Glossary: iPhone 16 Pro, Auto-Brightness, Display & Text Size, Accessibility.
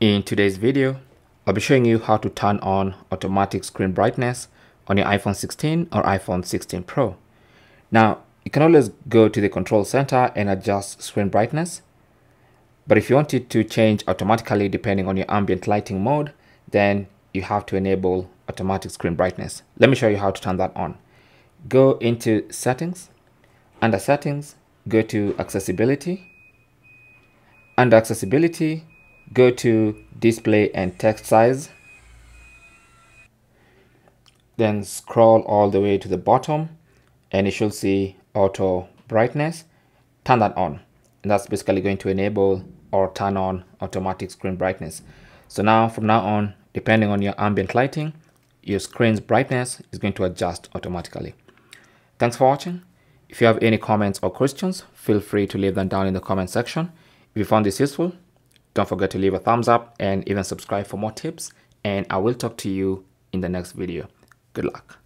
In today's video, I'll be showing you how to turn on automatic screen brightness on your iPhone 16 or iPhone 16 Pro. Now, you can always go to the control center and adjust screen brightness, but if you want it to change automatically depending on your ambient lighting mode, then you have to enable automatic screen brightness. Let me show you how to turn that on. Go into Settings. Under Settings, go to Accessibility. Under Accessibility, go to Display and Text Size, then scroll all the way to the bottom and you should see Auto-Brightness. Turn that on, and that's basically going to enable or turn on automatic screen brightness. So now, from now on, depending on your ambient lighting, your screen's brightness is going to adjust automatically. Thanks for watching. If you have any comments or questions, feel free to leave them down in the comment section. If you found this useful, don't forget to leave a thumbs up and even subscribe for more tips, and I will talk to you in the next video. Good luck.